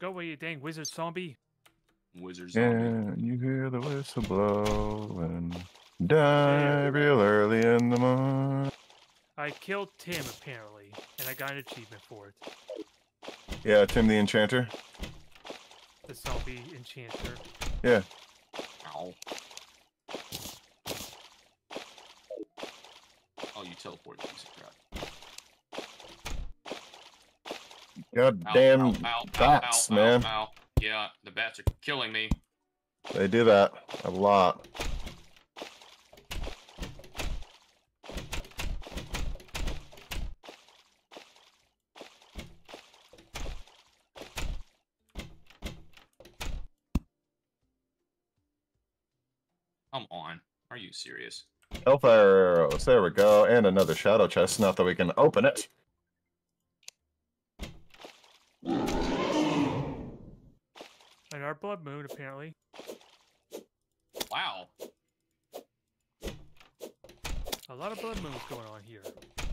Go away, you dang wizard zombie. Wizard zombie. And you hear the whistle blow and die real early in the morning. I killed Tim, apparently, and I got an achievement for it. Yeah, Tim the enchanter. The zombie enchanter. Yeah. Ow. Oh, you teleported, piece of crap. Goddamn bats, man. Ow. Yeah, the bats are killing me. They do that a lot. Come on. Are you serious? Hellfire arrows. There we go. And another shadow chest. Not that we can open it. And our blood moon, apparently. Wow. A lot of blood moons going on here.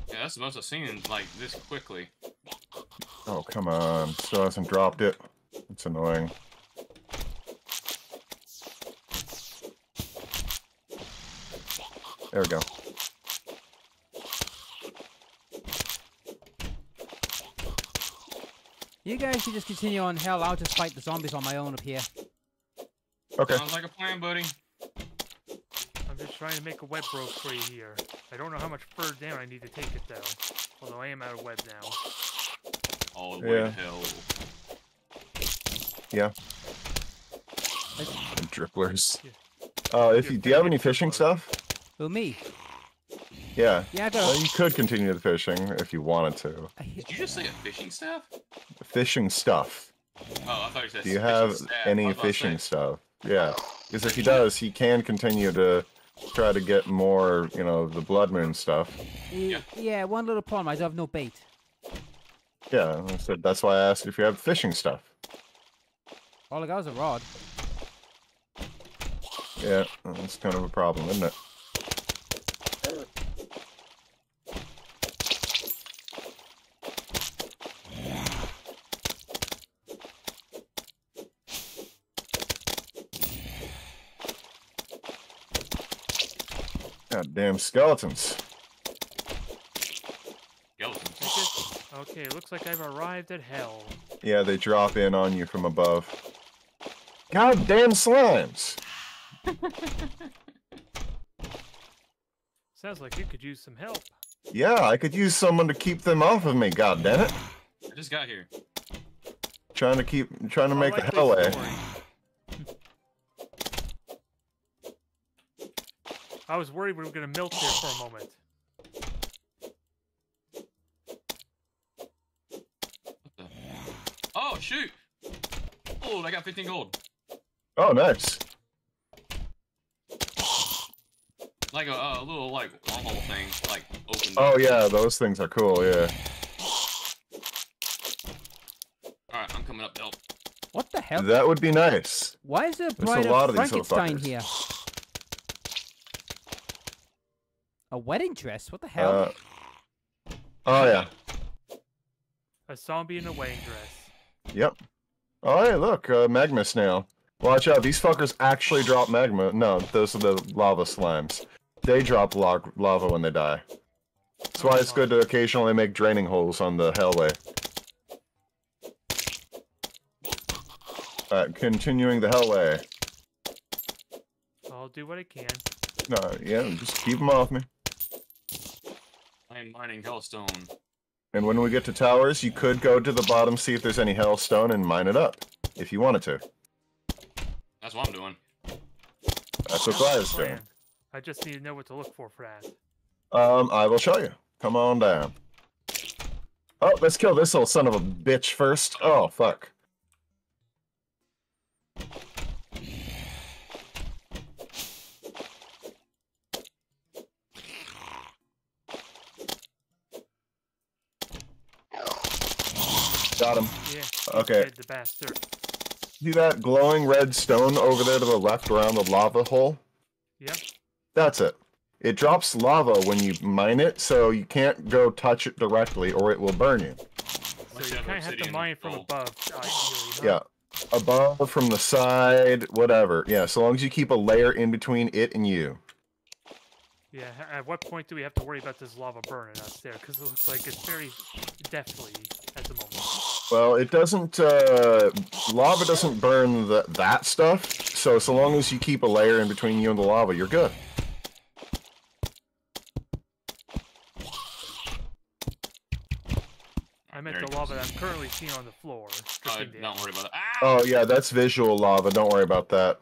Yeah, that's the most I've seen, like, this quickly. Oh, come on. Still hasn't dropped it. It's annoying. There we go. You guys should just continue on hell. I'll just fight the zombies on my own up here. Okay. Sounds like a plan, buddy. I'm just trying to make a web rope for you here. I don't know how much further down I need to take it, though. Although I am out of web now. All the way to hell. Yeah. Dripplers. Yeah. Do you have any fishing stuff? Who, me? Yeah. Yeah, I got you could continue the fishing if you wanted to. Did you just say a fishing staff? Fishing stuff. Oh, I thought you said. Do you have any fishing stuff? Yeah. Because if he does, he can continue to try to get more, you know, the blood moon stuff. Yeah. Yeah, one little problem. I have no bait. Yeah, so that's why I asked if you have fishing stuff. All I got was a rod. Yeah, that's kind of a problem, isn't it? Damn skeletons. Skeletons. Okay, looks like I've arrived at hell. Yeah, they drop in on you from above. Goddamn slimes! Sounds like you could use some help. Yeah, I could use someone to keep them off of me, goddammit. I just got here. Trying to make the hell way. I was worried we were going to melt there for a moment. What the? Oh, shoot! Gold, I got 15 gold. Oh, nice. Like a little, like, wormhole thing, like, open. Oh, yeah, those things are cool, yeah. Alright, I'm coming up to help. What the hell? That would be nice. Why is there a bride of Frankenstein here? A wedding dress? What the hell? Oh, yeah. A zombie in a wedding dress. Yep. Oh, hey, look. Magma snail. Watch out. These fuckers actually drop magma. No, those are the lava slimes. They drop lava when they die. That's why it's good to occasionally make draining holes on the hellway. Alright, continuing the hellway. I'll do what I can. No, yeah, just keep them off me. I am mining hellstone. And when we get to towers, you could go to the bottom, see if there's any hellstone, and mine it up, if you wanted to. That's what I'm doing. That's what Clyde's doing. I just need to know what to look for that. I will show you. Come on down. Oh, let's kill this old son of a bitch first. Oh, fuck. Got him. Yeah, okay. The bastard. See that glowing red stone over there to the left around the lava hole? Yep. That's it. It drops lava when you mine it, so you can't go touch it directly or it will burn you. So you kind of have to mine from above. Yeah, above, from the side, whatever. Yeah, so long as you keep a layer in between it and you. Yeah, at what point do we have to worry about this lava burning us there? Because it looks like it's very deathly at the moment. Well, it doesn't, lava doesn't burn that stuff, so long as you keep a layer in between you and the lava, you're good. I meant the lava that I'm currently seeing on the floor. Don't worry about it. Ah! Oh yeah, that's visual lava, don't worry about that.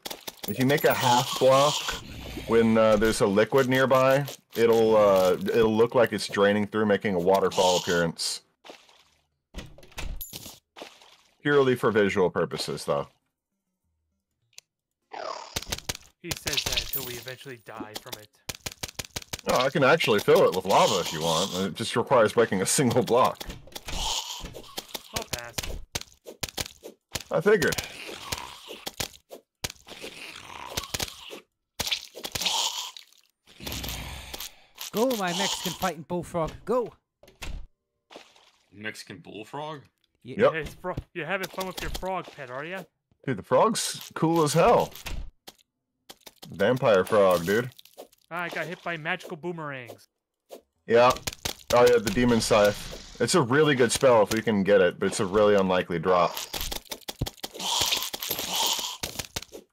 If you make a half block, when there's a liquid nearby, it'll look like it's draining through, making a waterfall appearance. Purely for visual purposes, though. He says that until we eventually die from it. No, I can actually fill it with lava if you want. It just requires breaking a single block. I'll pass. I figured. Go, my Mexican fighting bullfrog. Go. Mexican bullfrog? Yep. Hey, you're having fun with your frog pet, are you? Dude, the frog's cool as hell. Vampire frog, dude. I got hit by magical boomerangs. Yeah. Oh, yeah, the demon scythe. It's a really good spell if we can get it, but it's a really unlikely drop.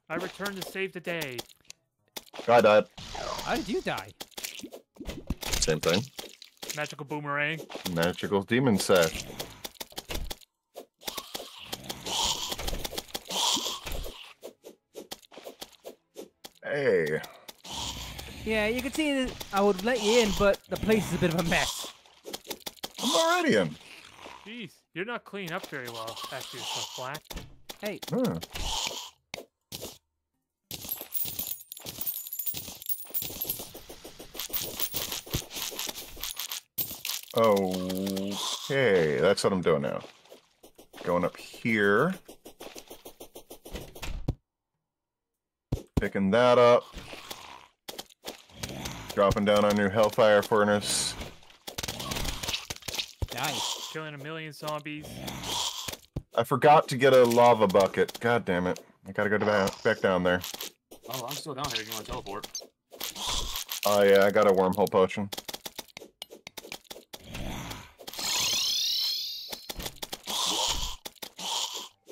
I returned to save the day. I died. How did you die? Same thing. Magical boomerang. Magical demon set. Hey. Yeah, you can see that I would let you in, but the place is a bit of a mess. I'm already in. Jeez, you're not cleaning up very well after you're so flat. Hey. Huh. Okay, that's what I'm doing now. Going up here. Picking that up. Dropping down on your Hellfire Furnace. Nice. Killing a million zombies. I forgot to get a lava bucket. God damn it. I gotta go back down there. Oh, I'm still down here. You wanna teleport? Oh yeah, I got a wormhole potion.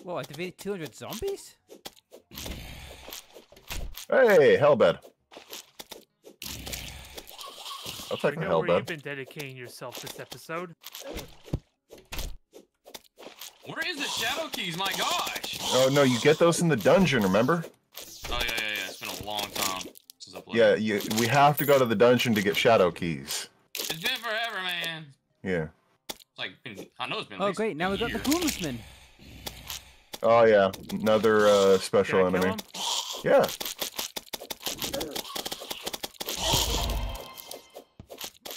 Whoa, I defeated 200 zombies? Hey, Hellbed. I'll take a Hellbed. I know where you've been dedicating yourself this episode. Where is the Shadow Keys? My gosh! Oh, no, you get those in the dungeon, remember? Oh, yeah. It's been a long time since I played. Yeah, we have to go to the dungeon to get Shadow Keys. It's been forever, man. Yeah. I know it's been at least great, now we've got the Gloomsman. Oh yeah, another special enemy. Yeah.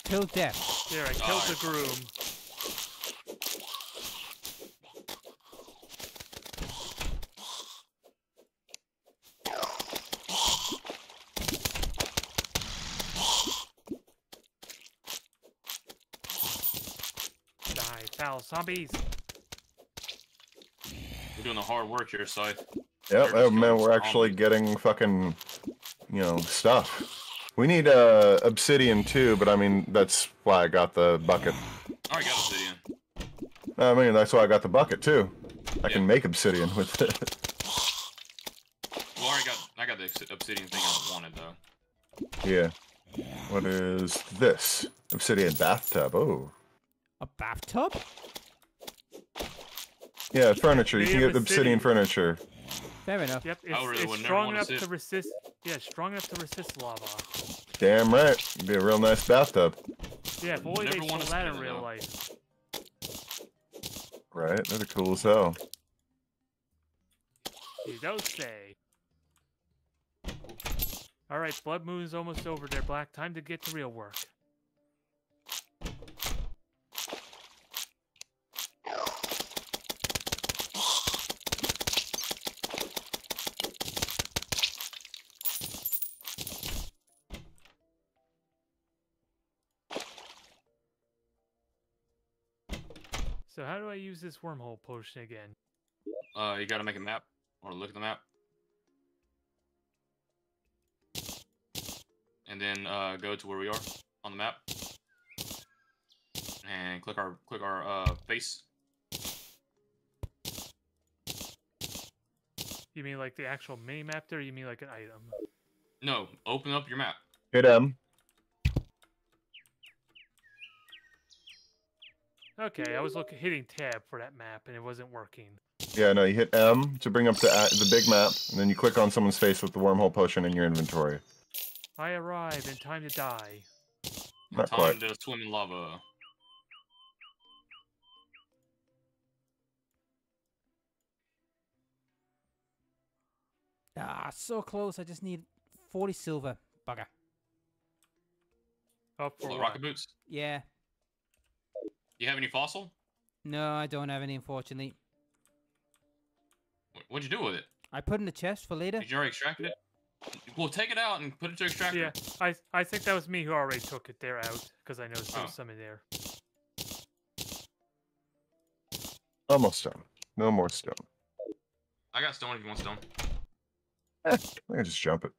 Till death. There, I killed the groom. Die, foul zombies. Doing the hard work here, so oh man, we're actually getting fucking, you know, stuff. We need obsidian too, but I mean that's why I got the bucket. Oh, I got obsidian. I mean that's why I got the bucket too. I can make obsidian with it. Well, I got the obsidian thing I wanted though. Yeah. What is this? Obsidian bathtub. Oh. A bathtub? Yeah, furniture. You can get obsidian furniture. Fair enough. Yep, it's strong enough to resist. Yeah, strong enough to resist lava. Damn right. It'd be a real nice bathtub. Yeah, if only they saw that in real life. Right, they're cool as hell. You don't say. All right, blood moon's almost over there, Black. Time to get to real work. So how do I use this wormhole potion again? You gotta make a map or look at the map. And then go to where we are on the map. And click our face. You mean like the actual mini map there, or you mean like an item? No, open up your map. Hit M. Okay, I was hitting tab for that map and it wasn't working. Yeah, no, you hit M to bring up the big map, and then you click on someone's face with the wormhole potion in your inventory. I arrive in time to die. Not quite. Time to swim in lava. Ah, so close. I just need 40 silver. Bugger. Oh, for rocket boots? Yeah. Do you have any fossil? No, I don't have any, unfortunately. What'd you do with it? I put in the chest for later. Did you already extract it? Well, take it out and put it to extractor. Yeah, I think that was me who already took it there out, because I noticed there was some in there. Almost done. No more stone. I got stone if you want stone. I can just jump it.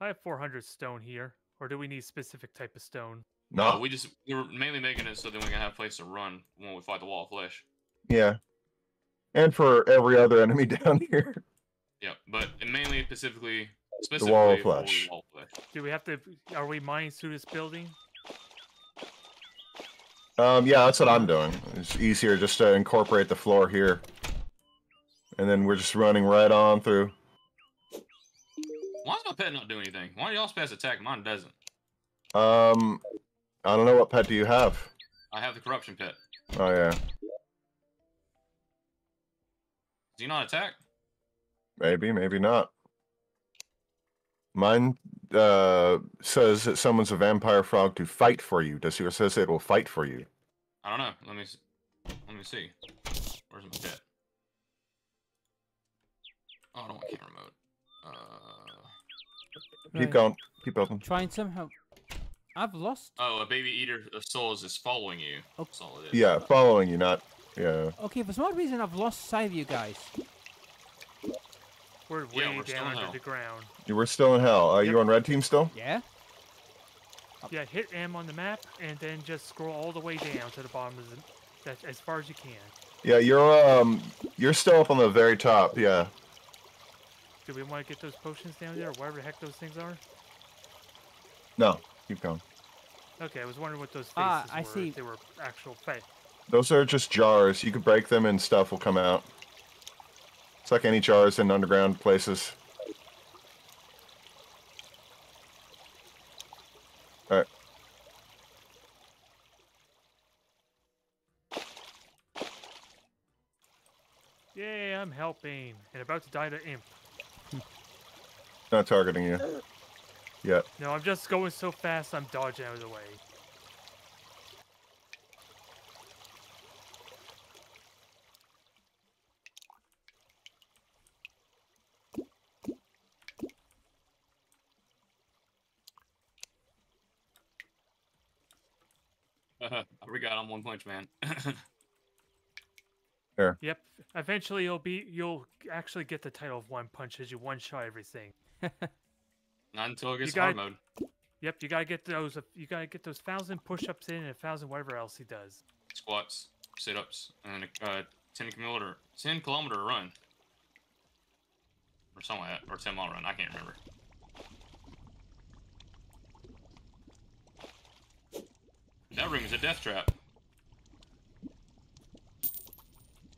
I have 400 stone here. Or do we need a specific type of stone? No, we're mainly making it so then we can have a place to run when we fight the Wall of Flesh. Yeah. And for every other enemy down here. Yeah, but mainly, specifically, the Wall of Flesh. Do we have to? Are we mining through this building? Yeah, that's what I'm doing. It's easier just to incorporate the floor here, and then we're just running right on through. Why does my pet not do anything? Why do y'all's pets attack? Mine doesn't. I don't know, what pet do you have? I have the corruption pet. Oh yeah. Do you not attack? Maybe, maybe not. Mine says that someone's a vampire frog to fight for you. Does yours says it will fight for you? I don't know. Let me see. Where's my pet? Oh, I don't want camera mode. Keep going. Keep open. Trying somehow. I've lost. Oh, a baby eater of souls is following you. Oh. That's all it is. Yeah, following you, not. Yeah. Okay, for some reason I've lost sight of you guys. We're way down under the ground. You were still in hell. Are you on red team still? Yeah. Yeah, hit M on the map and then just scroll all the way down to the bottom of the, as far as you can. Yeah, you're still up on the very top. Yeah. Do we want to get those potions down there, or whatever the heck those things are? No, keep going. Okay, I was wondering what those faces were. I see. If they were actual face. Those are just jars. You could break them and stuff will come out. It's like any jars in underground places. All right. Yay, I'm helping. And about to die to imp. Not targeting you. Yeah. No, I'm just going so fast I'm dodging out of the way. We got him one punch, man. Sure. Yep. Eventually, you'll actually get the title of one punch as you one shot everything. Not until it gets hard mode. Yep. You gotta get those. You gotta get those 1,000 push-ups in and 1,000 whatever else he does. Squats, sit-ups, and a 10-kilometer run, or something like that, or 10-mile run. I can't remember. That room is a death trap.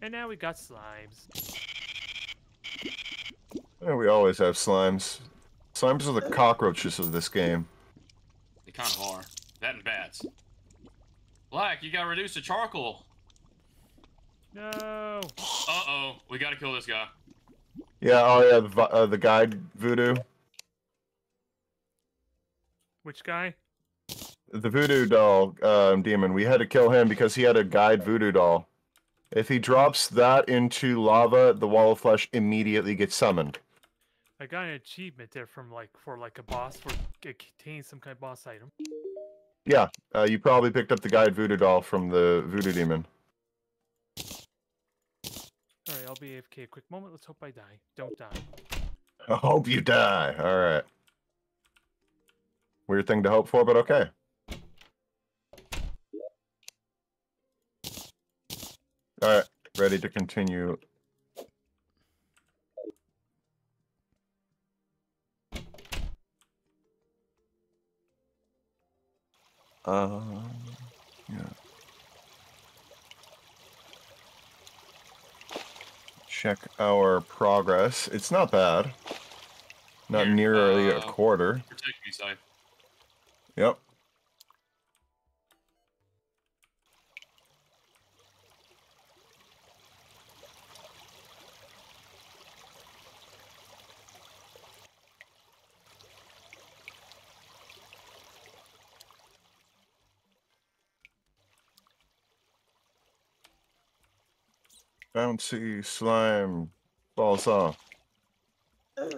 And now we got slimes. Yeah, we always have slimes. Slimes are the cockroaches of this game. They kind of are. That and bats. Black, you got reduced to charcoal. No. Uh-oh. We got to kill this guy. Yeah, oh yeah, the guide voodoo. Which guy? The voodoo doll demon. We had to kill him because he had a guide voodoo doll. If he drops that into lava, the Wall of Flesh immediately gets summoned. I got an achievement there from like a boss for it contains some kind of boss item. Yeah, you probably picked up the guide voodoo doll from the voodoo demon. Sorry, I'll be AFK a quick moment. Let's hope I die. Don't die. I hope you die. All right. Weird thing to hope for, but okay. All right, ready to continue. Yeah. Check our progress. It's not bad. Not nearly a quarter. Protect me, Si. Yep. Bouncy slime balls off. Dang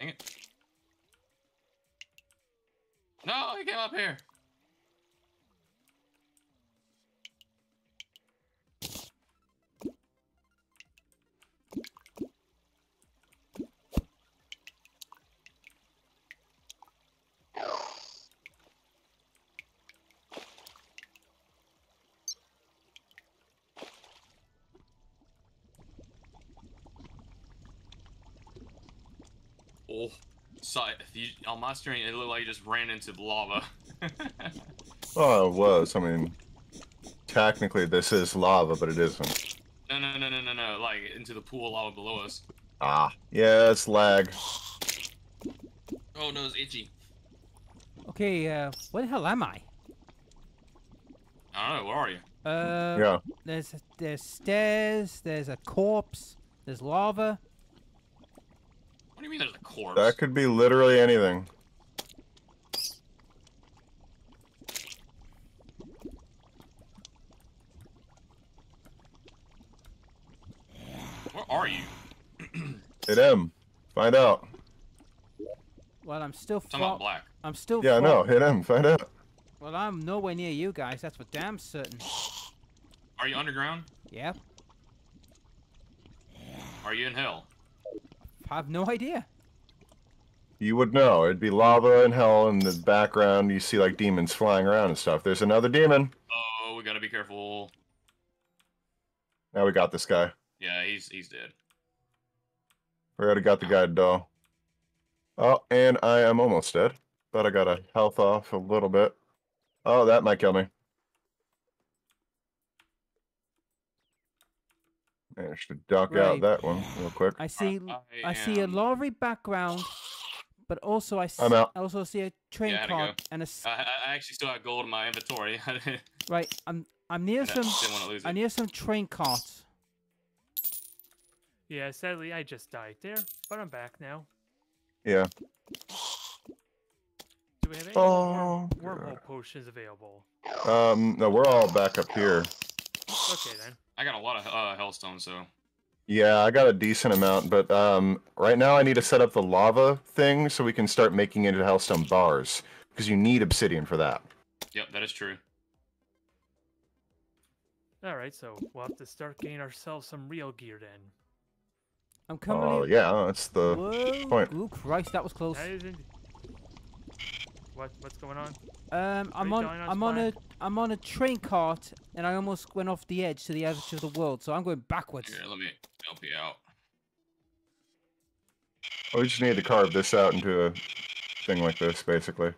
it. No, I came up here. On my stream, it looked like you just ran into lava. Well, it was. I mean, technically, this is lava, but it isn't. No. Like, into the pool of lava below us. Ah. Yeah, it's lag. Oh, no, it's itchy. Okay, where the hell am I? I don't know. Where are you? Yeah. There's stairs, there's a corpse, there's lava. What do you mean there's a corpse? That could be literally anything. Where are you? Hit him. Find out. Well, I'm still far. I'm still. Yeah, no. Hit him. Find out. Well, I'm nowhere near you guys. That's for damn certain. Are you underground? Yep. Are you in hell? I have no idea. You would know. It'd be lava and hell in the background. You see, like, demons flying around and stuff. There's another demon. Oh, we gotta be careful. Now we got this guy. Yeah, he's dead. We already got the guide doll. Oh, and I am almost dead. Thought I got a health off a little bit. Oh, that might kill me. I should duck out that one real quick. I see, I see a lorry background, but also I also see a train car and a. I actually still have gold in my inventory. Right, I'm near I'm near some train carts. Yeah, sadly I just died there, but I'm back now. Yeah. Do we have any wormhole potions available? No, we're all back up here. Okay then. I got a lot of Hellstone, so... Yeah, I got a decent amount, but right now I need to set up the lava thing so we can start making it into Hellstone bars, because you need obsidian for that. Yep, that is true. Alright, so we'll have to start getting ourselves some real gear then. I'm coming in. Yeah, that's the point. Ooh, Christ, that was close. That isn't... What's going on? I'm on a train cart and I almost went off the edge to the edge of the world, so I'm going backwards. Here, let me help you out. Oh, we just need to carve this out into a thing like this, basically.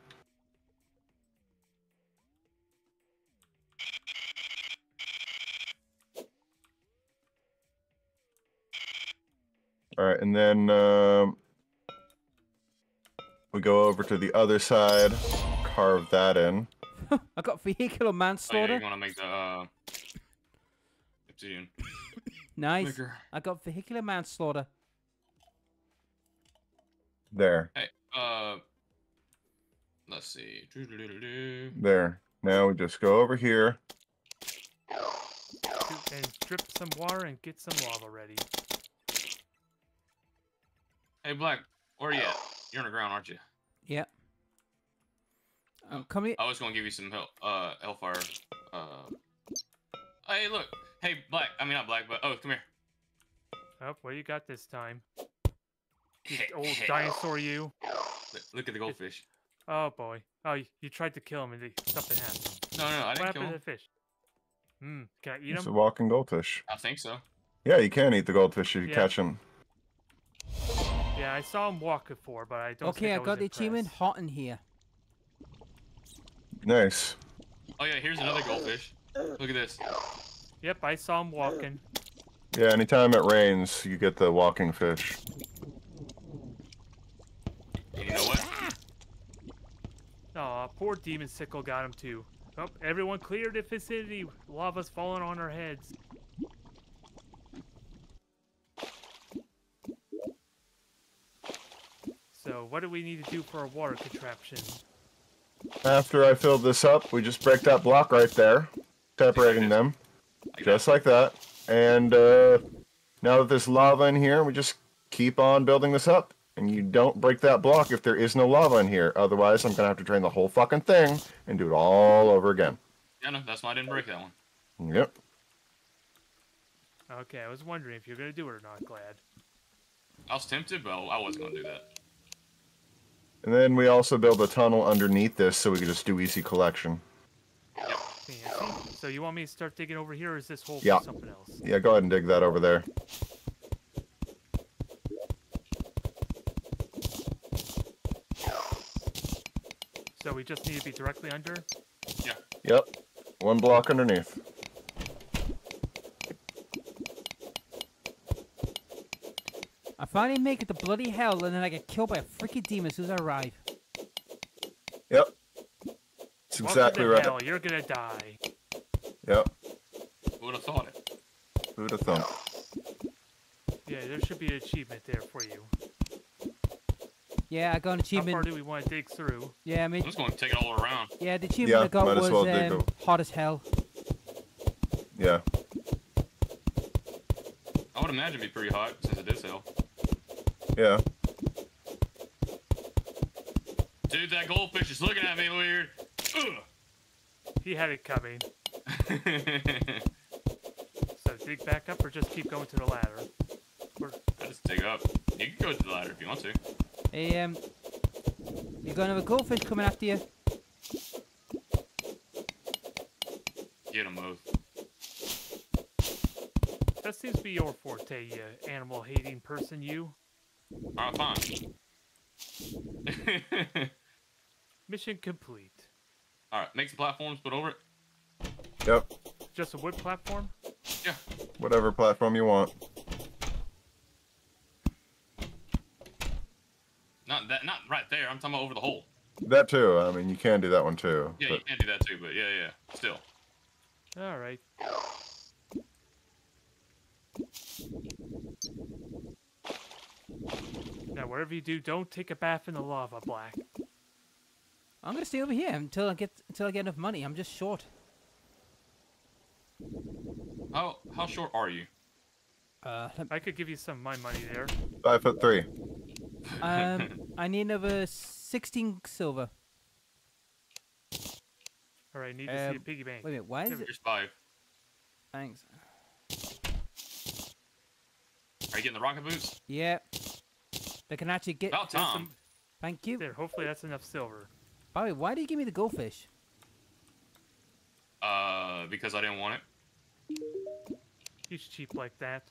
All right, and then. We go over to the other side, carve that in. I got vehicular manslaughter. Oh, yeah, you want to make the obsidian. Nice. Liquor. I got vehicular manslaughter. There. Hey, let's see. There. Now we just go over here and drip some water and get some lava ready. Hey, Black, where are you at? You're on the ground, aren't you? Yep. I'm coming. I was gonna give you some help, Hellfire. Hey, look. Hey, Black. I mean, not Black, but come here. Oh, what do you got this time? Old dinosaur, you. Look at the goldfish. Oh boy. Oh, you tried to kill him and something happened. No, I didn't kill him. What happened to the fish? Hmm. Can I eat him? It's a walking goldfish. I think so. Yeah, you can eat the goldfish if you catch him. Yeah, I saw him walk before, but I don't. Okay, I got the achievement hot in here. Nice. Oh yeah, here's another goldfish. Look at this. Yep, I saw him walking. Yeah, anytime it rains, you get the walking fish. And you know what? Aw, poor Demon Sickle got him too. Oh, everyone clear the vicinity. Lava's falling on our heads. So, what do we need to do for a water contraption? After I filled this up, we just break that block right there, separating them, just like that. And now that there's lava in here, we just keep on building this up. And you don't break that block if there is no lava in here. Otherwise, I'm going to have to drain the whole fucking thing and do it all over again. Yeah, no, that's why I didn't break that one. Yep. Okay, I was wondering if you were going to do it or not, Glad. I was tempted, but I wasn't going to do that. And then we also build a tunnel underneath this so we can just do easy collection. Yep. So you want me to start digging over here, or is this hole for something else? Yeah, go ahead and dig that over there. So we just need to be directly under? Yeah. Yep. One block underneath. I finally make it to bloody hell, and then I get killed by a freaking demon as soon as I arrive. Yep. That's exactly right. Hell, you're gonna die. Yep. Who would have thought it? Who would have thought? Yeah, there should be an achievement there for you. Yeah, I got an achievement. How far do we want to dig through? Yeah, I mean... I'm just going to take it all around. Yeah, the achievement I got was hot as hell. Yeah. I would imagine it'd be pretty hot since it is hell. Yeah. Dude, that goldfish is looking at me weird. Ugh. He had it coming. So dig back up or just keep going to the ladder? Or... I just dig up. You can go to the ladder if you want to. Hey, you got another goldfish coming after you. Get him, Oath. That seems to be your forte, you animal-hating person, you. Alright, fine. Mission complete. Alright, make some platforms, put over it. Yep. Just a wood platform? Yeah. Whatever platform you want. Not right there, I'm talking about over the hole. That too, I mean, you can do that one too. Yeah, but... you can do that too, but yeah, still. Alright. Now, whatever you do, don't take a bath in the lava, Black. I'm gonna stay over here until I get enough money. I'm just short. How short are you? I could give you some of my money there. 5'3". I need another 16 silver. All right, need to see a piggy bank. Wait a minute, why is it? Just 5. Thanks. Are you getting the rocket boots? Yeah. They can actually get some. Thank you. There, hopefully that's enough silver. By the way, why do you give me the goldfish? Because I didn't want it. He's cheap like that.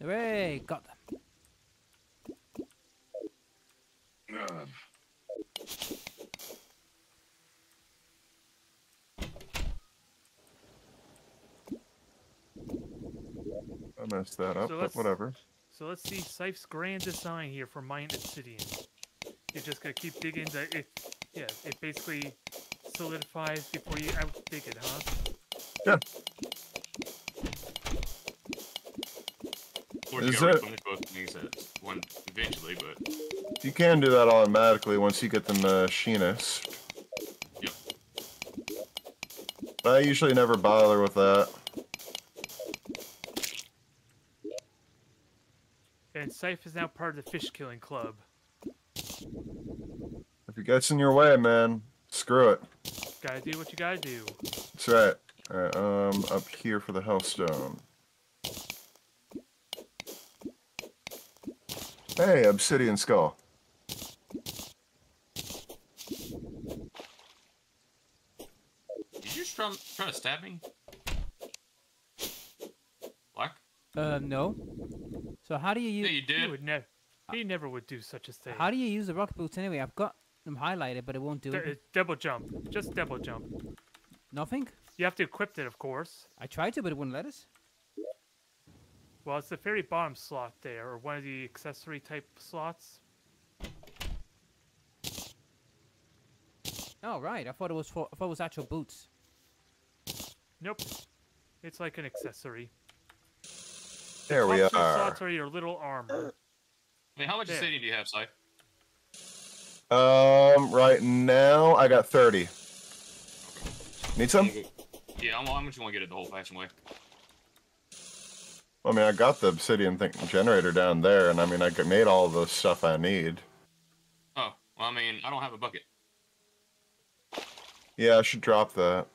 Hooray! Got them. I messed that up, but whatever. So let's see Sife's grand design here for Mine Obsidian. You're just gonna keep digging that it, yeah, it basically solidifies before you out dig it, huh? Yeah. Eventually, but you can do that automatically once you get the machinist. Yep. I usually never bother with that. and Scythe is now part of the fish killing club. If it gets in your way, man, screw it. Gotta do what you gotta do. That's right. Alright, up here for the Hellstone. Hey, Obsidian Skull. Did you just try to stab me? Black? No. So how do you use... Yeah, you did. He never would do such a thing. How do you use the rock boots anyway? I've got them highlighted, but it won't do it. Double jump. Just double jump. Nothing? You have to equip it, of course. I tried to, but it wouldn't let us. Well, it's the very bottom slot there, or one of the accessory type slots. Oh, right. I thought it was actual boots. Nope. It's like an accessory. There we are. Slots are your little armor. I mean, how much obsidian do you have, Sai? Right now I got 30. Need some? Yeah, I'm just gonna get it the old-fashioned way. I mean, I got the obsidian thing generator down there, and I mean, I made all the stuff I need. Oh, well, I mean, I don't have a bucket. Yeah, I should drop that.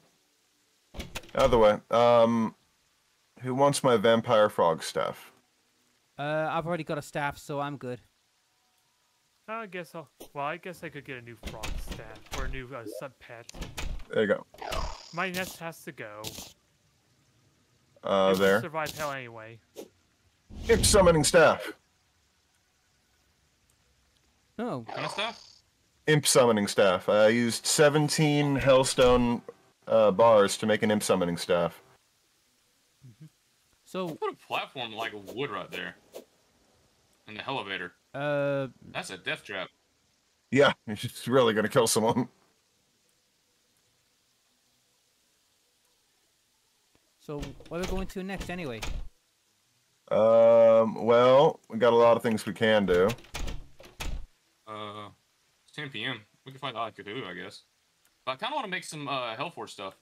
Either way, who wants my vampire frog staff? I've already got a staff, so I'm good. I guess I could get a new frog staff, or a new sub pet. There you go. My nest has to go. There. Survive hell anyway. Keep summoning staff. Oh. Kind of staff? Imp summoning staff. I used 17 Hellstone bars to make an imp summoning staff. Mm-hmm. So put a platform like wood right there, in the elevator. That's a death trap. Yeah, it's really gonna kill someone. So what are we going to next anyway? Well, we got a lot of things we can do. It's 10 p.m. We can find the odd Cthulhu, I guess. But I kind of want to make some Hellforge stuff.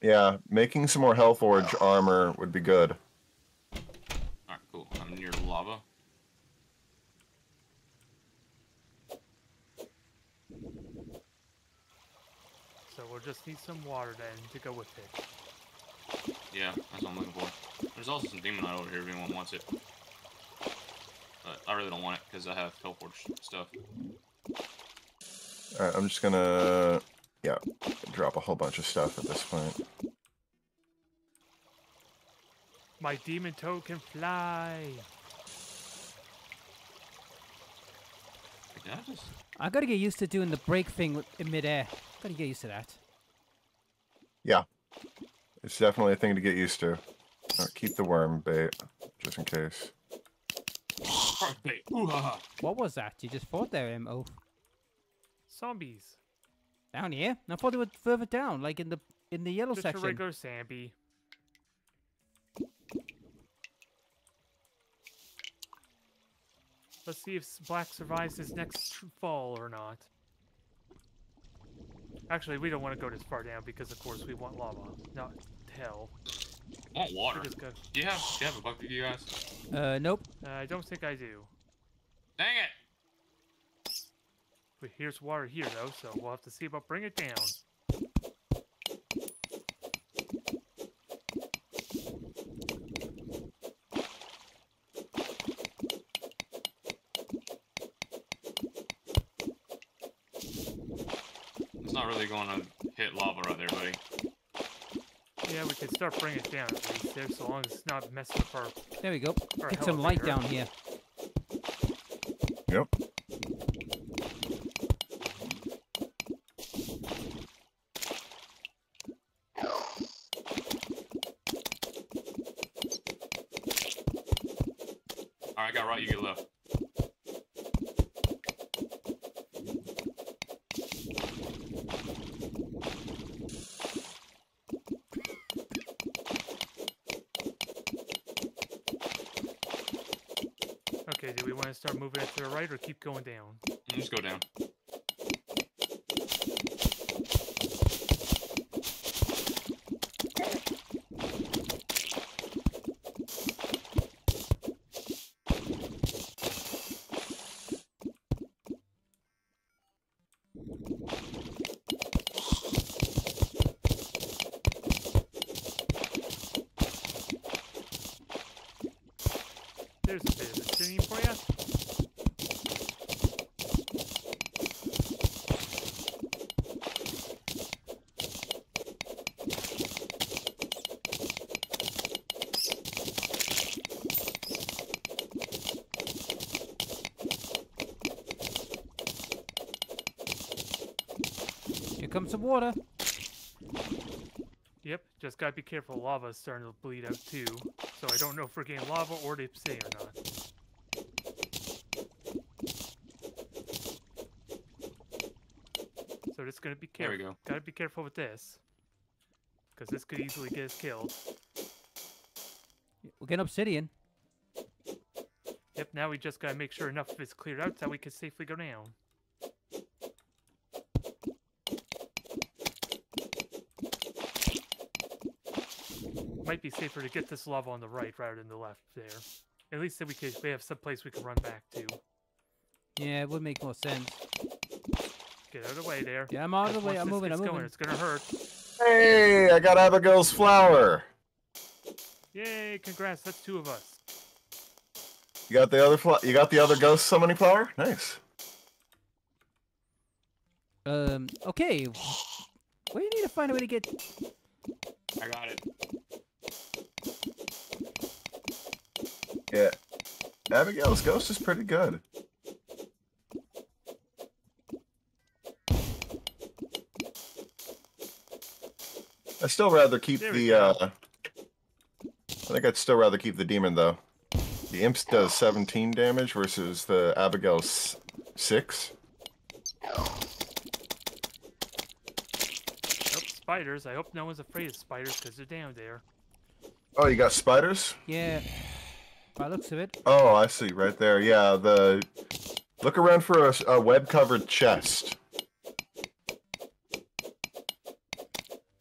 Yeah, making some more Hellforge armor would be good. All right, cool. I'm near lava. So we'll just need some water then to go with it. Yeah, that's what I'm looking for. There's also some Demonite over here if anyone wants it. But I really don't want it because I have Hellforge stuff. Alright, I'm just gonna... Yeah, drop a whole bunch of stuff at this point. My demon toe can fly! I gotta get used to doing the break thing in midair. Gotta get used to that. Yeah. It's definitely a thing to get used to. Right, keep the worm bait, just in case. What was that? You just fought there, M.O. Zombies. Down here? I thought they were further down, like in the yellow section. Just a regular zombie. Let's see if Black survives his next fall or not. Actually, we don't want to go this far down because, of course, we want lava, not hell. I want water. Do you have a bucket, you guys? Nope. I don't think I do. Dang it! But here's water here, though, so we'll have to see about bringing it down. Really going to hit lava right there, buddy. Yeah, we can start bringing it down at least there, so long as it's not messing up our... There we go. Get some light down here. Yep. Alright, I got right, you get left. Start moving it to the right or keep going down? Just go down. anything for you? Here comes some water. Yep, just gotta be careful. Lava's starting to bleed out too. So I don't know if we're getting lava or the obsidian or not. So just gonna be careful. There we go. Gotta be careful with this, because this could easily get us killed. We'll get obsidian. Yep. Now we just gotta make sure enough of it's cleared out so we can safely go down. Might be safer to get this lava on the right rather than the left there. At least that we have some place we can run back to. Yeah, it would make more sense. Get out of the way there. Yeah, I'm out of the way. I'm moving. I'm moving. Going, it's gonna hurt. Hey, I got Abigail's flower. Yay! Congrats. That's two of us. You got the other ghost summoning flower. Nice. Okay. We need to find a way to get. I got it. Yeah, Abigail's ghost is pretty good. I still rather keep the. I think I'd still rather keep the demon though. The imp does 17 damage versus the Abigail's 6. Nope, spiders. I hope no one's afraid of spiders because they're down there. Oh, you got spiders? Yeah. By the looks of it. Oh, I see. Right there. Yeah, the... Look around for a web-covered chest.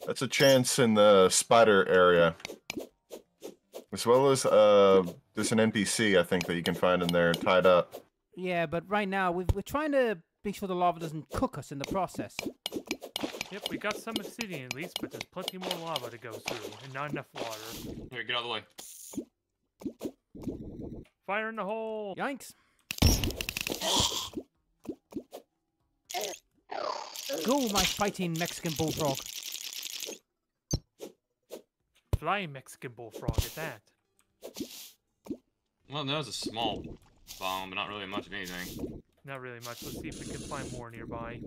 That's a chance in the spider area. As well as, there's an NPC, I think, that you can find in there tied up. Yeah, but right now, we're trying to make sure the lava doesn't cook us in the process. Yep, we got some obsidian at least, but there's plenty more lava to go through, and not enough water. Here, get out of the way. Fire in the hole! Yikes! Go, my fighting Mexican bullfrog! Flying Mexican bullfrog at that. Well, that was a small bomb, but not really much of anything. Not really much. Let's see if we can find more nearby.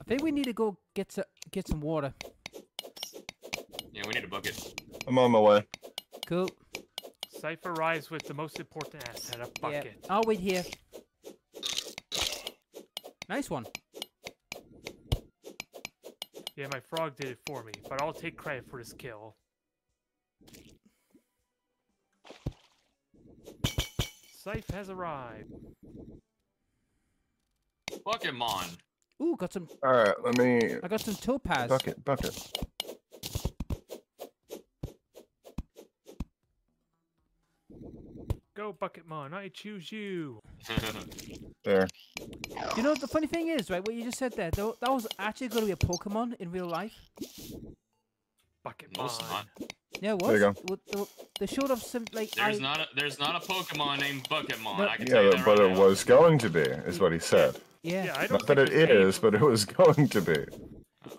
I think we need to go get some water. Yeah, we need a bucket. I'm on my way. Cool. Cypher arrives with the most important asset, a bucket. Yeah, I'll wait here. Nice one. Yeah, my frog did it for me, but I'll take credit for this kill. Cypher has arrived. Bucketmon. Ooh, got some. All right, let me. I got some topaz. Bucket, bucket. Go, Bucketmon! I choose you. There. You know the funny thing is, right? What you just said there, that was actually going to be a Pokemon in real life. Bucketmon. Yeah, what? There you go. They showed up some like. There's not a Pokemon named Bucketmon. No. I can tell you that but right now. Was going to be, is what he said. Yeah. I don't Not that it is, but it was going to be.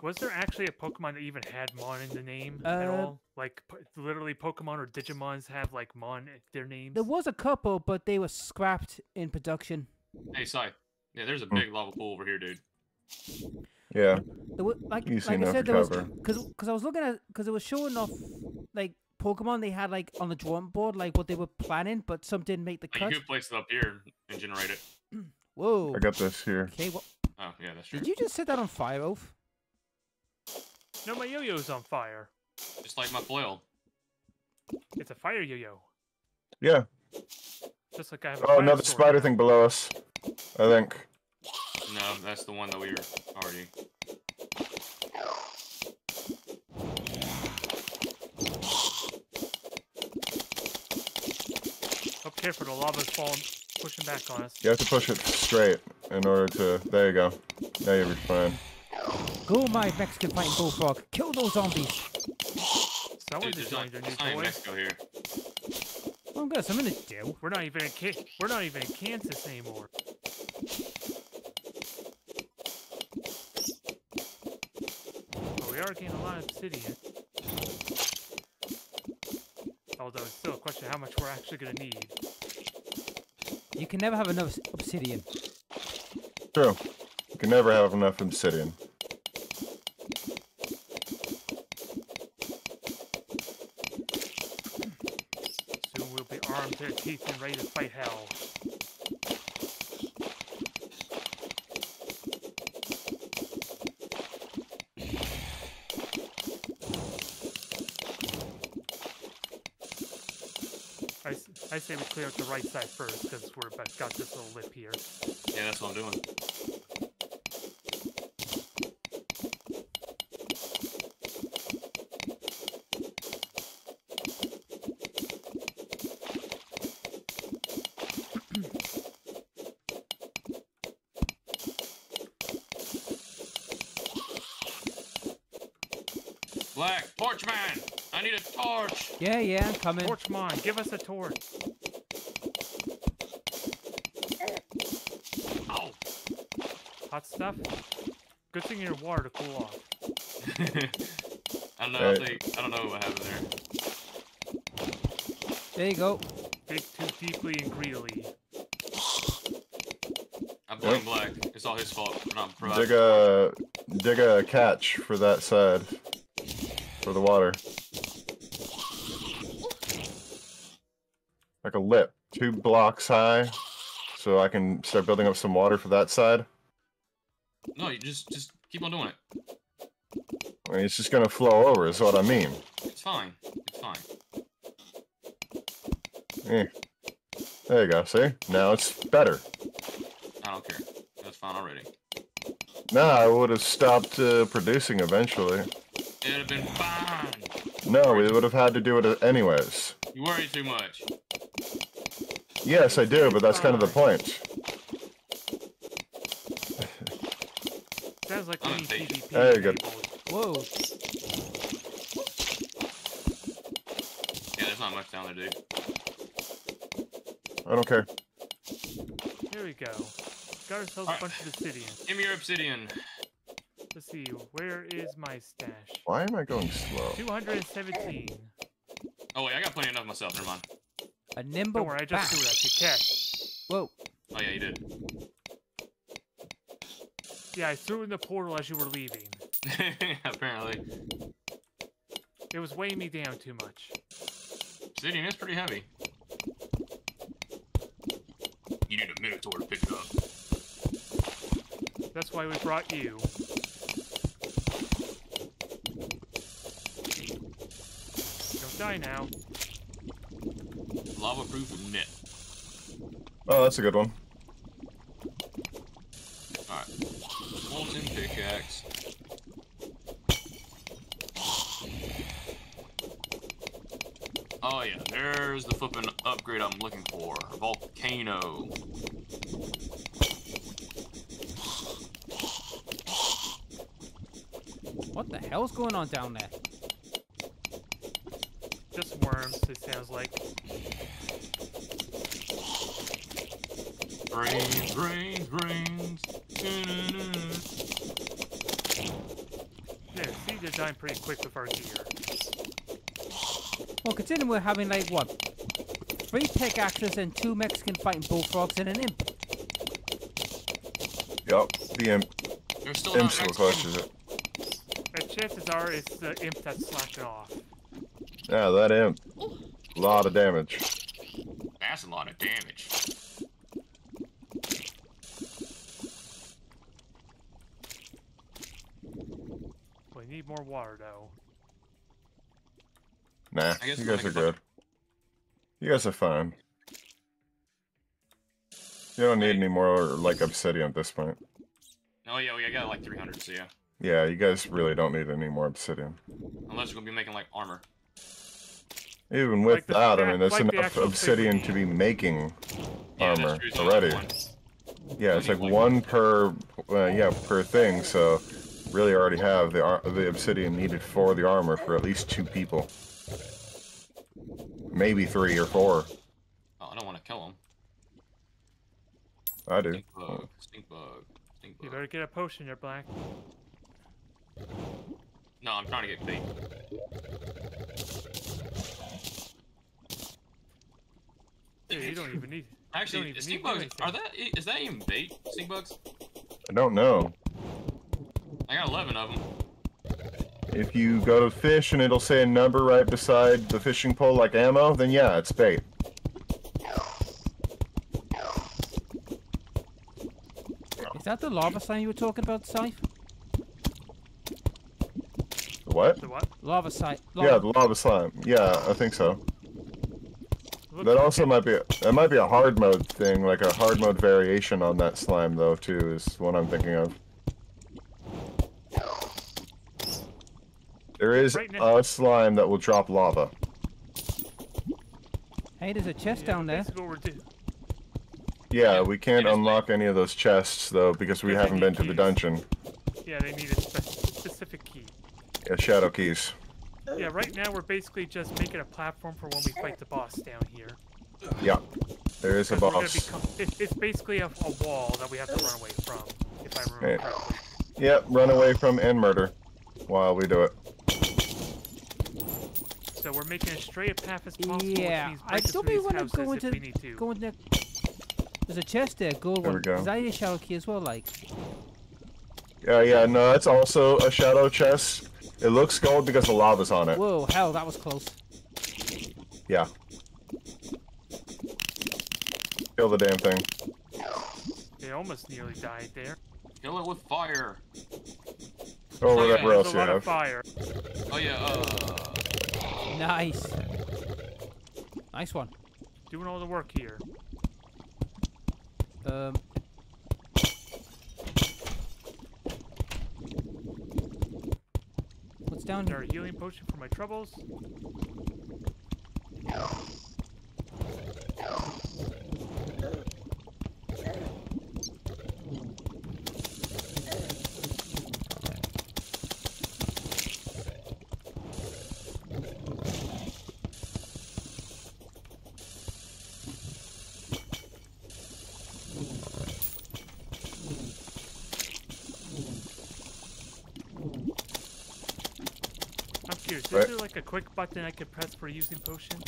Was there actually a Pokemon that even had Mon in the name at all? Like, literally Pokemon or Digimons have, like, Mon in their names? There was a couple, but they were scrapped in production. Hey, Sai. Yeah, there's a big lava pool over here, dude. Yeah. Like I said, there was... Because I was looking at... Because it was showing off, like, Pokemon they had, like, on the drawing board, like, what they were planning, but some didn't make the cut. You could place it up here and generate it. Whoa. I got this here. Okay, well, oh, yeah, that's true. Did you just set that on fire, Oaf? No, my yo-yo's on fire. Just like my foil. It's a fire yo-yo. Yeah. Just like I have a oh, another spider now. Thing below us. I think. No, that's the one that we were already... Careful, the lava's falling, pushing back on us. You have to push it straight in order to... There you go. Now you're fine. Go, my Mexican fighting bullfrog. Kill those zombies. Someone just joined their new toy. Mexico here. Oh, God, I'm gonna do. We're not even in Kansas anymore. Well, we are getting a lot of obsidian. Although it's still a question how much we're actually gonna need. You can never have enough obsidian. True. You can never have enough obsidian. Soon we'll be armed to their teeth and ready to fight hell. I say we clear up the right side first, because we're about got this little lip here. Yeah, that's what I'm doing. Black, torch man! I need a torch! Yeah, yeah, I'm coming. Torch mine, give us a torch. Ow! Hot stuff? Good thing you're water to cool off. I don't know, right. I don't know what happened there. There you go. Dig too deeply and greedily. I'm playing Black. It's all his fault. I'm proud. Dig a catch for that side. For the water. Like a lip, 2 blocks high, so I can start building up some water for that side. No, you just keep on doing it. I mean, it's just gonna flow over, is what I mean. It's fine. It's fine. Eh. There you go, see? Now it's better. I don't care. That's fine already. Nah, I would have stopped producing eventually. It would have been fine. No, we would have had to do it anyways. You worry too much. Yes, I do, but that's kind of the point. Sounds like we need PvP. There you go. Whoa. Yeah, there's not much down there, dude. I don't care. Here we go. Got ourselves a bunch of obsidian. Give me your obsidian. Let's see, where is my stash? Why am I going slow? 217. Oh wait, I got plenty enough myself, never mind. A nimble. Don't worry, I just threw it at you, catch. Whoa. Oh yeah, you did. Yeah, I threw it in the portal as you were leaving. Apparently. It was weighing me down too much. Obsidian is pretty heavy. You need a minotaur to pick it up. That's why we brought you. Die now. Lava proof net. Oh, that's a good one. Alright. Molten pickaxe. Oh, yeah, there's the flipping upgrade I'm looking for. Volcano. What the hell's going on down there? Just worms, it sounds like. Brains, brains, brains. There, see, they're dying pretty quick with our gear. Well, considering we're having, like, what? 3 pickaxes and 2 Mexican fighting bullfrogs and an imp. Yup, the imp. Imp still clutches it. And chances are it's the imp that's slacking off. Yeah, that imp. A lot of damage. That's a lot of damage. We need more water, though. Nah, you guys are good. You guys are fine. You don't need any more, like, obsidian at this point. Oh, yeah, I got, like, 300, so yeah. Yeah, you guys really don't need any more obsidian. Unless you're gonna be making, like, armor. Even with that, I mean, there's enough obsidian to be making armor already. Yeah, it's like one per, per thing. So, really, already have the obsidian needed for the armor for at least 2 people, maybe 3 or 4. Oh, I don't want to kill him. I do. Stink bug, stink bug, stink bug. You better get a potion, you're black. No, I'm trying to get bait. Dude, you don't even need. Actually, stink bugs are that? Is that even bait? Stink bugs? I don't know. I got 11 of them. If you go to fish and it'll say a number right beside the fishing pole like ammo, then yeah, it's bait. Is that the lava slime you were talking about, Scythe? The what? The what? Lava slime. Yeah, the lava slime. Yeah, I think so. That also might be a hard mode thing, like a hard mode variation on that slime though too, is what I'm thinking of. There is a slime that will drop lava. Hey, there's a chest down there. Yeah, we can't unlock any of those chests though because we haven't been to the dungeon. Yeah, they need a specific key. Yeah, shadow keys. Yeah, right now we're basically just making a platform for when we fight the boss down here. Yeah, there is a boss. It's basically a wall that we have to run away from, if I remember correctly. Yep, yeah, run away from and murder while we do it. So we're making as straight a path as possible. Yeah, I don't really want to go into there. There's a chest there, gold one. Is that a shadow key as well, like? Yeah, yeah, no, it's also a shadow chest. It looks gold because the lava's on it. Whoa, hell, that was close. Yeah. Kill the damn thing. They almost nearly died there. Kill it with fire. Or whatever else you have. Fire. Oh yeah, Nice. Nice one. Doing all the work here. Down there, a healing potion for my troubles. A quick button I could press for using potion?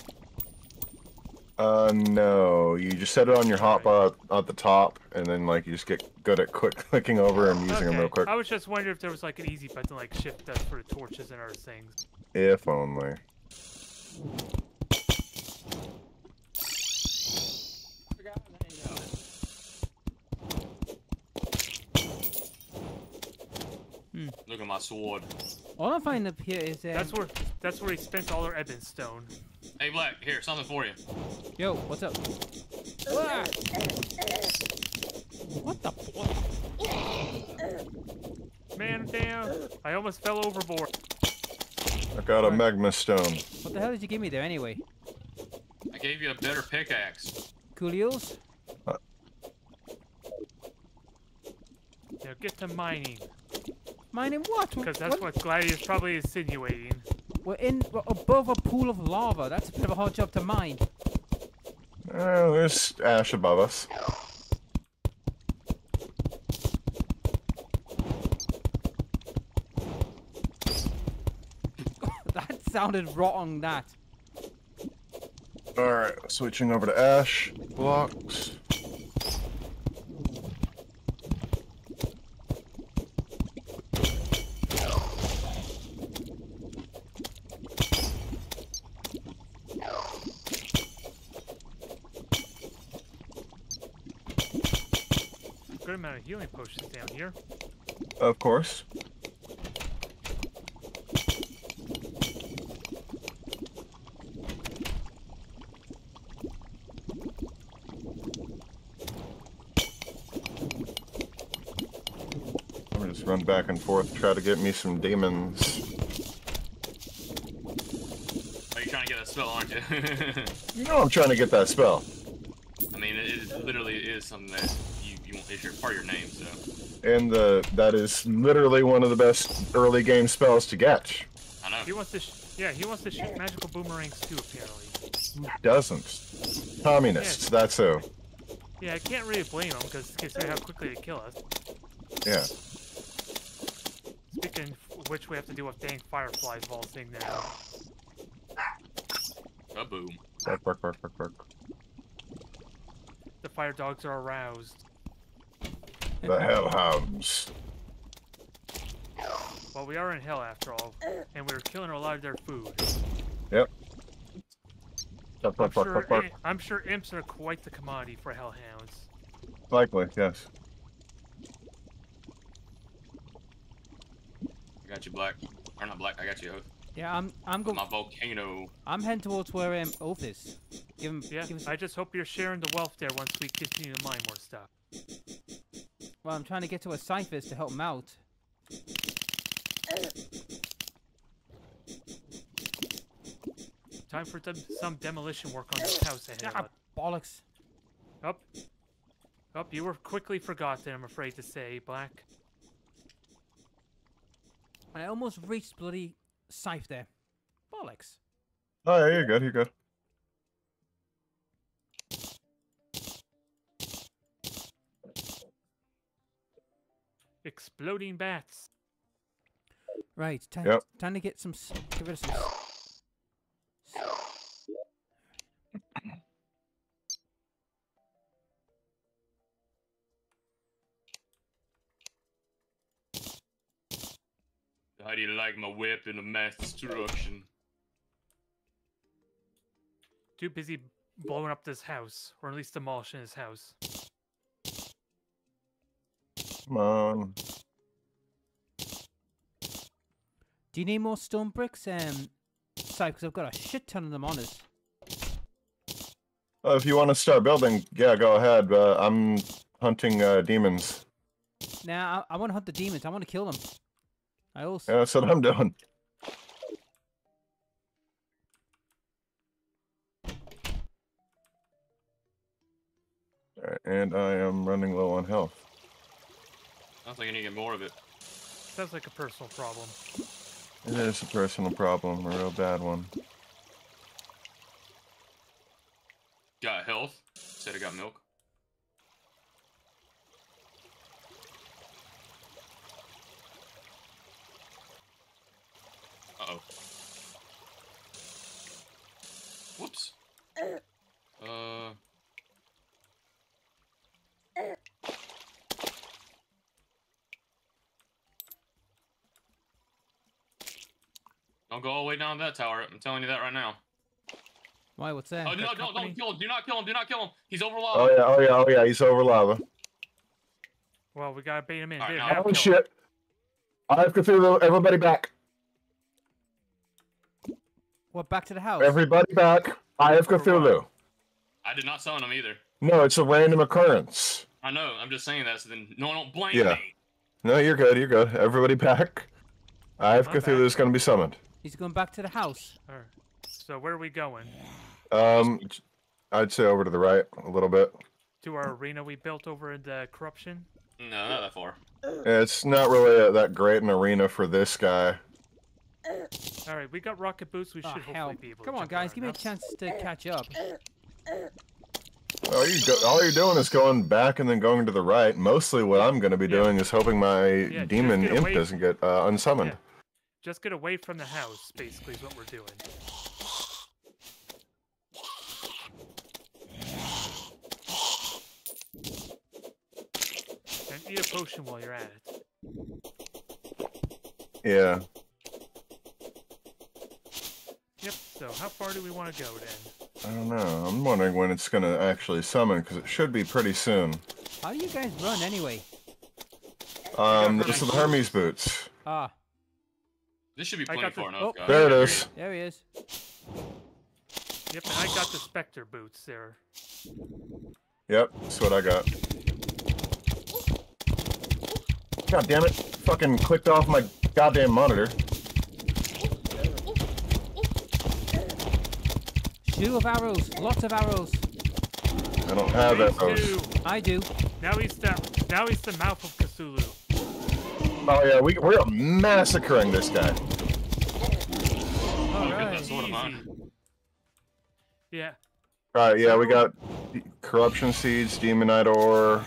No. You just set it on your hotbar at the top, and then like you just get good at quick clicking over and using them real quick. I was just wondering if there was like an easy button like shift that for the torches and other things. If only. Look at my sword. All I'm finding up here is that's where he spent all our ebon stone. Hey Black, here, something for you. Yo, what's up? Ah! What the? What? Man down! I almost fell overboard. I got a magma stone. What the hell did you give me there anyway? I gave you a better pickaxe. Coolios? Now get to mining. Mining what? Because that's what Gladius probably insinuating. We're above a pool of lava. That's a bit of a hard job to mine. There's ash above us. That sounded wrong, that. Alright, switching over to ash blocks. Amount of healing potions down here. Of course. I'm gonna just run back and forth, try to get me some demons. Are you trying to get us spell, aren't you? You know I'm trying to get that spell. I mean, it literally is something that you want. It's part of your name, so. And that is literally one of the best early game spells to get. I know. He wants to. He wants to shoot magical boomerangs too, apparently. Who doesn't? Communists. Yeah. That's who. Yeah, I can't really blame them because consider how quickly they kill us. Yeah. Speaking of which, we have to deal with dang fireflies of all things now. Kaboom. Bark, bark, bark, bark, bark. The fire dogs are aroused. The hellhounds. Well, we are in hell after all, and we're killing our lives their food. Yep. Bark, bark, bark, bark, bark. I'm sure imps are quite the commodity for hellhounds. Likely, yes. I got you, Black. Or not Black, I got you, Oath. Yeah, I'm going. My volcano. I'm heading towards where Oath is. Give him. Yeah. Give him... I just hope you're sharing the wealth there once we continue to mine more stuff. Well, I'm trying to get to a Cyphers to help him out. Time for some demolition work on this house ahead. Ah, bollocks. Up. You were quickly forgotten, I'm afraid to say, Black. I almost reached bloody Scythe there. Bollocks. Oh, yeah, you're good, you're good. Exploding bats. Right, time to get some... Get rid of some... How do you like my weapon of mass destruction? Too busy blowing up this house, or at least demolishing his house. Come on. Do you need more stone bricks? Sorry, because I've got a shit ton of them on us. If you want to start building, yeah, go ahead. I'm hunting demons. Nah, I want to hunt the demons. I want to kill them. I also... Yeah, that's what I'm doing. Alright, and I am running low on health. Sounds like I need to get more of it. Sounds like a personal problem. It is a personal problem, a real bad one. Got health. Said I got milk. Whoops. Don't go all the way down that tower. I'm telling you that right now. Why? What's that? Oh no! Don't kill him! Do not kill him! Do not kill him! He's over lava. Oh yeah! He's over lava. Well, we gotta bait him in. All right, oh shit! I have Cthulhu. Everybody back. What, back to the house? Everybody back. I have Cthulhu. I did not summon him either. No, it's a random occurrence. I know. I'm just saying that so then no one don't blame me. No, you're good. You're good. Everybody back. I have Cthulhu's going to be summoned. He's going back to the house. All right. So where are we going? I'd say over to the right a little bit. To our arena we built over in the corruption? No, not that far. It's not really that great an arena for this guy. All right, we got rocket boots. We should hopefully be able to. Come on, guys, give me a chance to catch up. All you're doing is going back and then going to the right. Mostly, what I'm going to be doing is hoping my demon imp doesn't get unsummoned. Yeah. Just get away from the house, basically, is what we're doing. And eat a potion while you're at it. Yeah. Yep, so how far do we want to go then? I don't know. I'm wondering when it's going to actually summon, because it should be pretty soon. How do you guys run anyway? This is the Hermes Boots. Ah. This should be plenty far enough, guys. There it is. There he is. Yep, and I got the Spectre Boots there. Yep, that's what I got. God damn it. Fucking clicked off my goddamn monitor. Two of arrows. Lots of arrows. I don't have arrows. I do. Now he's the mouth of Cthulhu. Oh yeah, we're massacring this guy. All right. Yeah. All right, yeah, we got corruption seeds, demonite ore,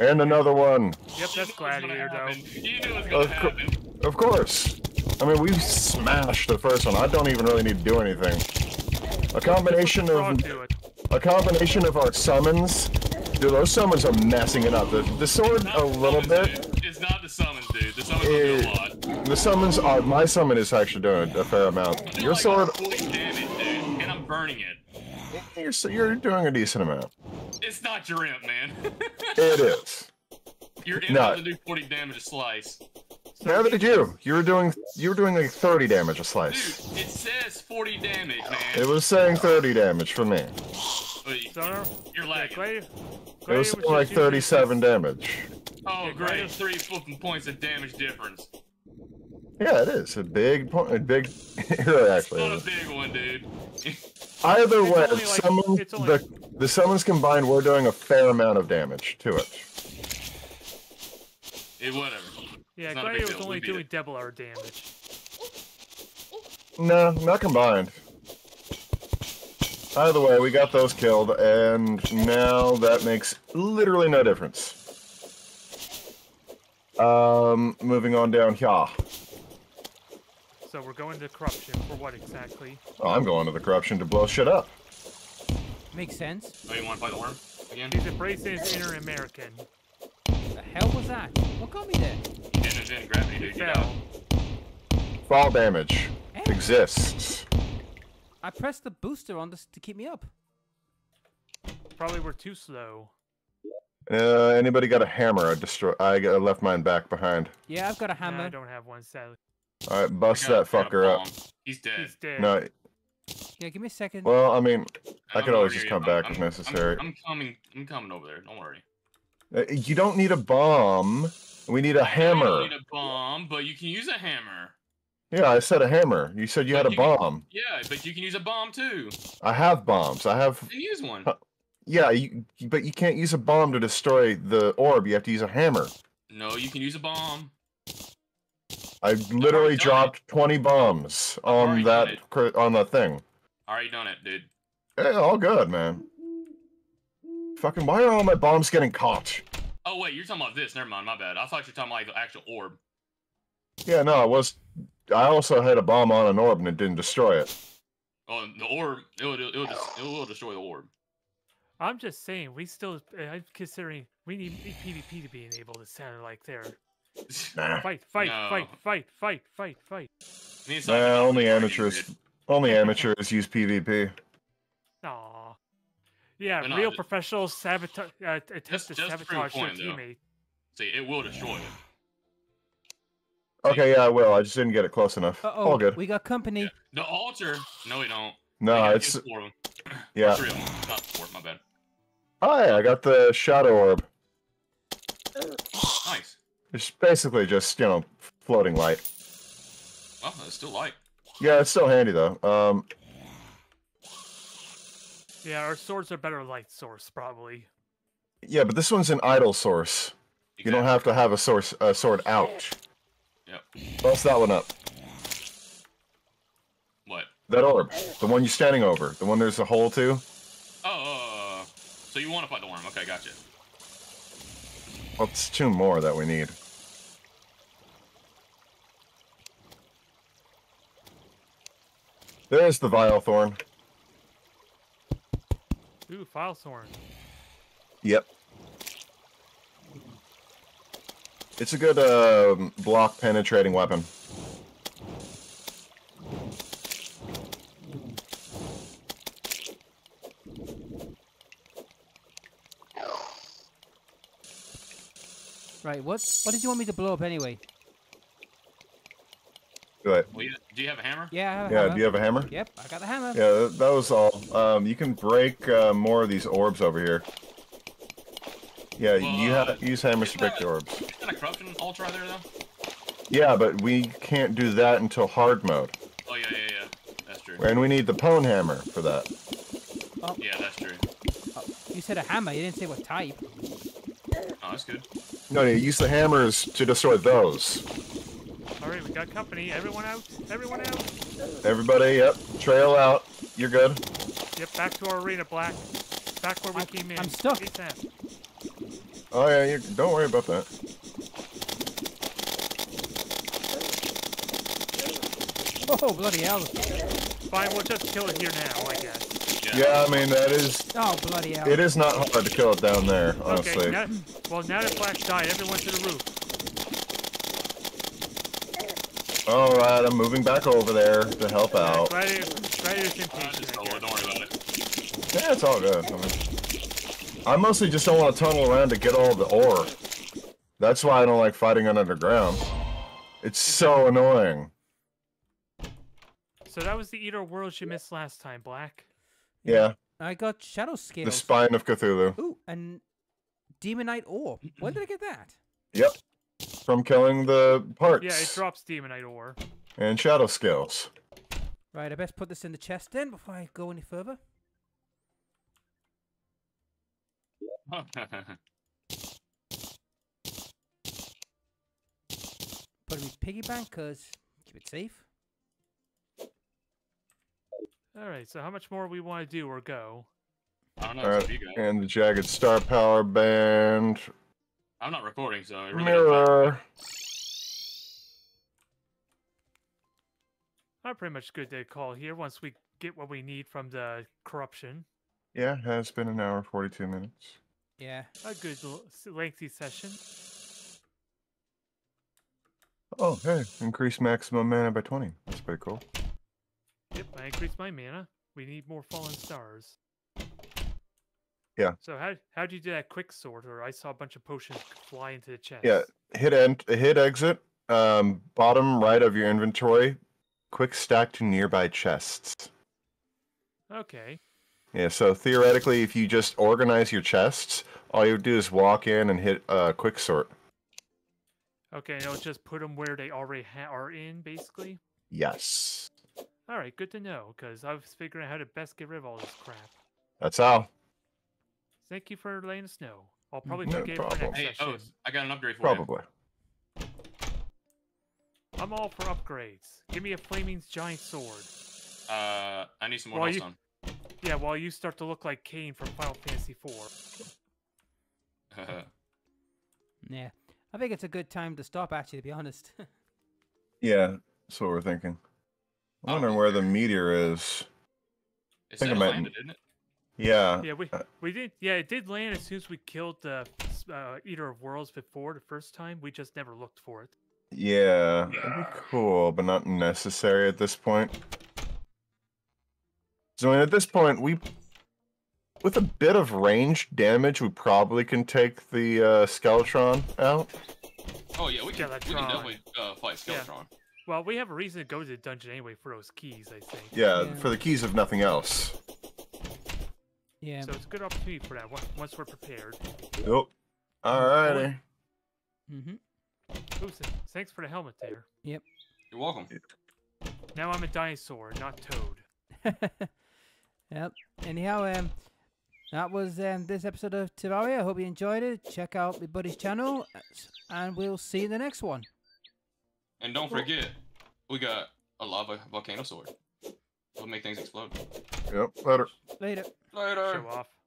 and another one. Yep, that's gladiator though. You knew it was gonna happen. Of course. I mean, we've smashed the first one. I don't even really need to do anything. A combination of our summons. Dude, those summons are messing it up. The sword a little bit. It's not the summons, dude. The summons do a lot. The summons are my summon is actually doing a fair amount. Your sword. Damage, dude, and I'm burning it. You're doing a decent amount. It's not your imp, man. It is. Your imp doesn't do 40 damage a slice. Neither did you. You were doing like 30 damage a slice. Dude, it says 40 damage, man. It was saying 30 damage for me. Wait, you're lagging. It was like 37 damage. Oh, great. 3 fucking points of damage difference. Yeah, it is. A big point. A big... It really actually is. It's not a big one, dude. Either way, like, the summons combined were doing a fair amount of damage to it. Whatever. Yeah, Gladiator was only doing double our damage. No, not combined. Either way, we got those killed, and now that makes literally no difference. Moving on down here. So we're going to corruption for what exactly? Oh, I'm going to the corruption to blow shit up. Makes sense. Oh, you want to play the worm again? He's embracing his inner American. The hell was that? What got me there? You didn't gravity, dude. You fell. Fall damage exists. I pressed the booster on this to keep me up. Probably we're too slow. Anybody got a hammer? I left mine back behind. Yeah, I've got a hammer. No, I don't have one, sadly. All right, bust that fucker up. He's dead. He's dead. No. Yeah, give me a second. Well, I mean, I could always just come back if necessary. I'm coming. I'm coming over there. Don't worry. You don't need a bomb. We need a hammer. You need a bomb, but you can use a hammer. Yeah, I said a hammer. You said you had a bomb. Yeah, but you can use a bomb too. I have bombs. I have. You use one. Yeah, but you can't use a bomb to destroy the orb. You have to use a hammer. No, you can use a bomb. I literally dropped 20 bombs on that thing. Already done it, dude. Hey, all good, man. Fucking, why are all my bombs getting caught? Oh, wait, you're talking about this. Never mind, my bad. I thought you were talking about like, the actual orb. Yeah, no, I was. I also had a bomb on an orb and it didn't destroy it. Oh, the orb, it will destroy the orb. I'm just saying, we still, I'm considering we need PvP to be enabled. It sounded like there. Nah. Fight. Nah, only amateurs use PvP. Aww. Yeah, but real professionals sabotage, attempt to sabotage their teammate. See, it will destroy it. Okay, yeah, I will. I just didn't get it close enough. Uh -oh, all good. We got company. Yeah. The altar. No, we don't. No, it's... Yeah. Not four, my bad. Oh, yeah, I got the shadow orb. Nice. It's basically just, you know, floating light. Oh, it's still light. Yeah, it's still handy, though. Yeah, our swords are better light source, probably. Yeah, but this one's an idle source. Exactly. You don't have to have a sword out. Yep. Bust that one up. What? That orb. The one you're standing over. The one there's a hole to. Oh, so you want to fight the worm. Okay, gotcha. Well, it's 2 more that we need. There's the Vile Thorn. Ooh, Vile Thorn. Yep. It's a good block penetrating weapon. Right, what did you want me to blow up anyway? Right. Well, do you have a hammer? Yeah, I have a hammer. Do you have a hammer? Yep, I got the hammer. Yeah, that was all. You can break more of these orbs over here. Yeah, you have to use hammers to break the orbs. Isn't that a corruption ultra there, though? Yeah, but we can't do that until hard mode. Oh, yeah, that's true. true. And we need the pwn hammer for that. Oh. Yeah, that's true. Oh. You said a hammer, you didn't say what type. Oh, that's good. No, use the hammers to destroy those. Alright, we got company. Everyone out. Everyone out. Everybody, yep. Trail out. You're good. Yep, back to our arena, Black. Back where we came in. I'm stuck. Oh, yeah, don't worry about that. Oh, bloody hell. Fine, we'll just kill it here now, I guess. Yeah, I mean, that is... Oh, bloody hell. It is not hard to kill it down there, honestly. Okay, now, well, now that Black died, everyone to the roof. Alright, I'm moving back over there to help out. Don't worry about it. Yeah, it's all good. I mean, I mostly just don't want to tunnel around to get all the ore. That's why I don't like fighting on underground. It's so annoying. So that was the Eater of Worlds you missed last time, Black. Yeah. I got Shadow Scale. The Spine of Cthulhu. Ooh, and Demonite ore. Where did I get that? Yep. From killing the parts. Yeah, it drops Demonite ore. And Shadow Scales. Right, I best put this in the chest then before I go any further. Put him in piggy bank, cause keep it safe. Alright, so how much more we want to do or go? I don't know. And the Jagged Star Power Band. I'm not recording, so I really Mirror. I'm pretty much good to call here once we get what we need from the corruption. Yeah, it has been an hour, 42 minutes. Yeah, a good lengthy session. Oh, hey, increase maximum mana by 20. That's pretty cool. Yep, I increased my mana. We need more fallen stars. Yeah. So how do you do that quick sort? Or I saw a bunch of potions fly into the chest. Yeah, hit exit, bottom right of your inventory, quick stack to nearby chests. Okay. Yeah, so theoretically, if you just organize your chests, all you would do is walk in and hit quick sort. Okay, and it'll just put them where they already are in, basically? Yes. All right, good to know, because I was figuring out how to best get rid of all this crap. That's how. Thank you for letting us know. I'll probably forget it for next session. Oh, I got an upgrade for you. Probably. I'm all for upgrades. Give me a flaming giant sword. I need some more Hellstone. Yeah, well, you start to look like Kane from Final Fantasy IV. Yeah, I think it's a good time to stop, actually, to be honest. Yeah, that's what we're thinking. I wonder where the meteor is. It's landed, isn't it? Yeah. Yeah, we did. Yeah, it did land as soon as we killed the Eater of Worlds before the first time. We just never looked for it. Yeah, that'd be cool, but not necessary at this point. So at this point, we, with a bit of range damage, we probably can take the Skeletron out. Oh yeah, we can definitely fight Skeletron. Yeah. Well, we have a reason to go to the dungeon anyway for those keys, I think. Yeah, yeah, for the keys if nothing else. Yeah. So it's a good opportunity for that once we're prepared. Yep. Alrighty. Mm-hmm. Oops, thanks for the helmet there. Yep. You're welcome. Now I'm a dinosaur, not Toad. Yep. Anyhow, that was this episode of Terraria. I hope you enjoyed it. Check out my buddy's channel, and we'll see you in the next one. And don't forget, we got a lava volcano sword. It'll make things explode. Yep. Later. Later. Later. Show off.